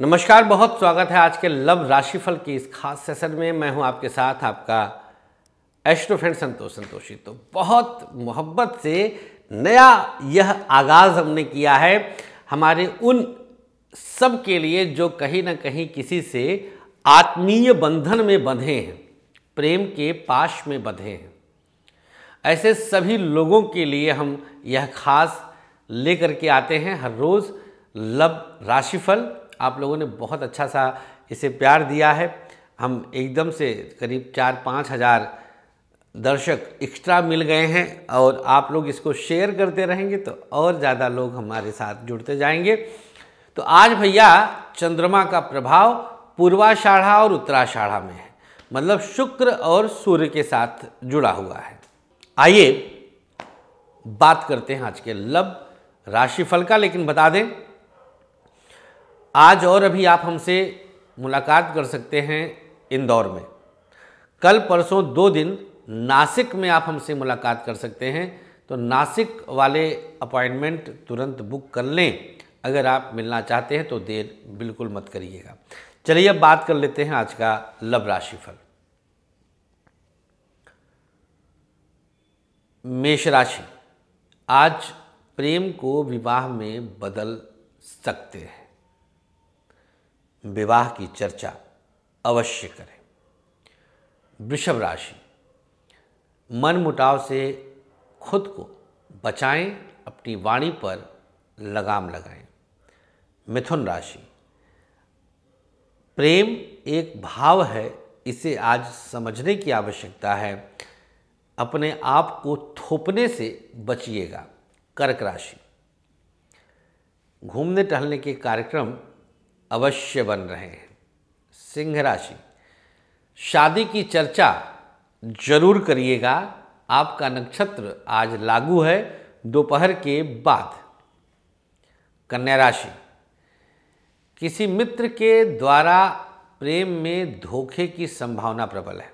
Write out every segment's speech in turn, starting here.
नमस्कार, बहुत स्वागत है आज के लव राशिफल की इस खास सेशन में। मैं हूं आपके साथ आपका एस्ट्रोफ्रेंड संतोष संतोषी। तो बहुत मोहब्बत से नया यह आगाज़ हमने किया है हमारे उन सब के लिए जो कहीं ना कहीं किसी से आत्मीय बंधन में बंधे हैं, प्रेम के पाश में बंधे हैं। ऐसे सभी लोगों के लिए हम यह खास लेकर के आते हैं हर रोज़ लव राशिफल। आप लोगों ने बहुत अच्छा सा इसे प्यार दिया है। हम एकदम से करीब 4-5 हज़ार दर्शक एक्स्ट्रा मिल गए हैं और आप लोग इसको शेयर करते रहेंगे तो और ज़्यादा लोग हमारे साथ जुड़ते जाएंगे। तो आज भैया चंद्रमा का प्रभाव पूर्वाषाढ़ा और उत्तराषाढ़ा में है, मतलब शुक्र और सूर्य के साथ जुड़ा हुआ है। आइए बात करते हैं आज के लव राशिफल का। लेकिन बता दें, आज और अभी आप हमसे मुलाकात कर सकते हैं इंदौर में, कल परसों 2 दिन नासिक में आप हमसे मुलाकात कर सकते हैं। तो नासिक वाले अपॉइंटमेंट तुरंत बुक कर लें। अगर आप मिलना चाहते हैं तो देर बिल्कुल मत करिएगा। चलिए अब बात कर लेते हैं आज का लव राशिफल। मेष राशि, आज प्रेम को विवाह में बदल सकते हैं। विवाह की चर्चा अवश्य करें। वृषभ राशि, मन मुटाव से खुद को बचाएं, अपनी वाणी पर लगाम लगाएं। मिथुन राशि, प्रेम एक भाव है, इसे आज समझने की आवश्यकता है। अपने आप को थोपने से बचिएगा। कर्क राशि, घूमने टहलने के कार्यक्रम अवश्य बन रहे हैं। सिंह राशि, शादी की चर्चा जरूर करिएगा। आपका नक्षत्र आज लागू है दोपहर के बाद। कन्या राशि, किसी मित्र के द्वारा प्रेम में धोखे की संभावना प्रबल है।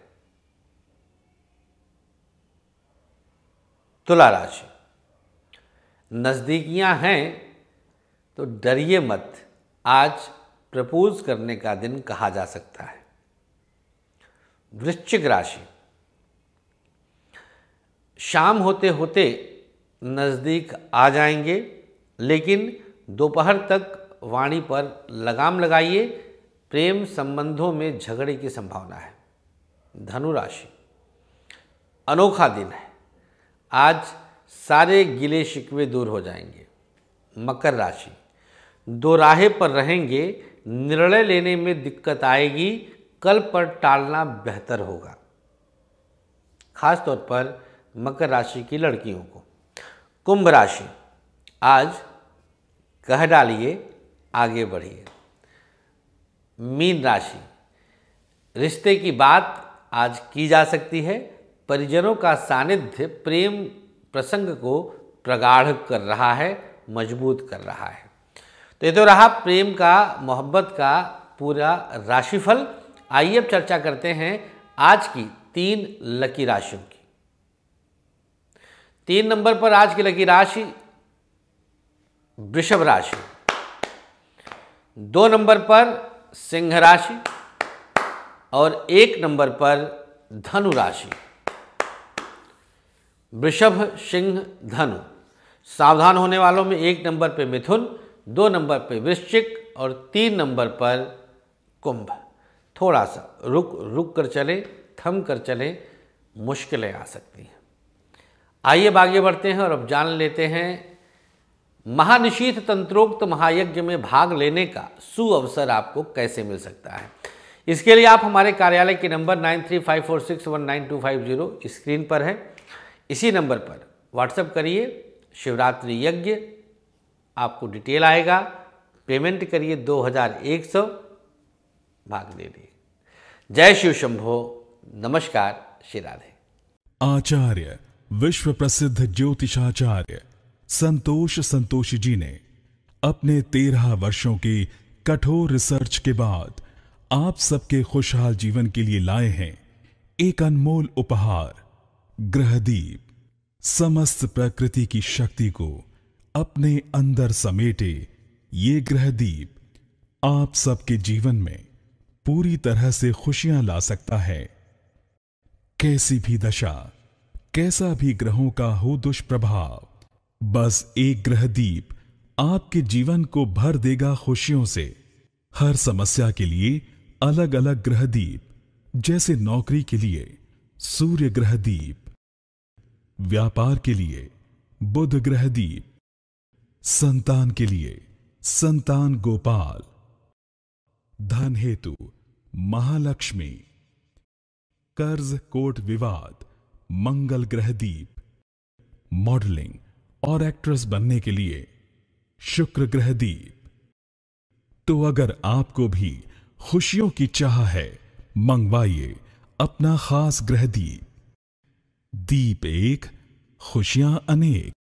तुला राशि, नज़दीकियां हैं तो डरिए मत, आज प्रपोज करने का दिन कहा जा सकता है। वृश्चिक राशि, शाम होते होते नज़दीक आ जाएंगे, लेकिन दोपहर तक वाणी पर लगाम लगाइए। प्रेम संबंधों में झगड़े की संभावना है। धनु राशि, अनोखा दिन है, आज सारे गिले शिकवे दूर हो जाएंगे। मकर राशि, दोराहे पर रहेंगे, निर्णय लेने में दिक्कत आएगी, कल पर टालना बेहतर होगा, खास तौर पर मकर राशि की लड़कियों को। कुंभ राशि, आज कह डालिए, आगे बढ़िए। मीन राशि, रिश्ते की बात आज की जा सकती है। परिजनों का सानिध्य प्रेम प्रसंग को प्रगाढ़ कर रहा है, मजबूत कर रहा है। तो ये तो रहा प्रेम का, मोहब्बत का पूरा राशिफल। आइए अब चर्चा करते हैं आज की 3 लकी राशियों की। 3 नंबर पर आज की लकी राशि वृषभ राशि, 2 नंबर पर सिंह राशि और 1 नंबर पर धनु राशि। वृषभ, सिंह, धनु। सावधान होने वालों में 1 नंबर पे मिथुन, 2 नंबर पर वृश्चिक और 3 नंबर पर कुंभ। थोड़ा सा रुक कर चलें, थम कर चलें, मुश्किलें आ सकती हैं। आइए आगे बढ़ते हैं और अब जान लेते हैं महानिशीथ तंत्रोक्त महायज्ञ में भाग लेने का सुअवसर आपको कैसे मिल सकता है। इसके लिए आप हमारे कार्यालय के नंबर 9354619250 स्क्रीन पर है, इसी नंबर पर व्हाट्सएप करिए। शिवरात्रि यज्ञ आपको डिटेल आएगा। पेमेंट करिए 2100, भाग ले लिए। जय शिव शंभो, नमस्कार, श्री राधे। आचार्य विश्व प्रसिद्ध ज्योतिषाचार्य संतोष संतोषी जी ने अपने 13 वर्षों की कठोर रिसर्च के बाद आप सबके खुशहाल जीवन के लिए लाए हैं एक अनमोल उपहार, ग्रहदीप। समस्त प्रकृति की शक्ति को अपने अंदर समेटे ये ग्रहदीप आप सबके जीवन में पूरी तरह से खुशियां ला सकता है। कैसी भी दशा, कैसा भी ग्रहों का हो दुष्प्रभाव, बस एक ग्रहदीप आपके जीवन को भर देगा खुशियों से। हर समस्या के लिए अलग अलग ग्रहदीप, जैसे नौकरी के लिए सूर्य ग्रहदीप, व्यापार के लिए बुध ग्रहदीप, संतान के लिए संतान गोपाल, धन हेतु महालक्ष्मी, कर्ज कोट विवाद मंगल ग्रहदीप, मॉडलिंग और एक्ट्रेस बनने के लिए शुक्र ग्रहदीप। तो अगर आपको भी खुशियों की चाह है, मंगवाइए अपना खास ग्रहदीप। दीप एक, खुशियां अनेक।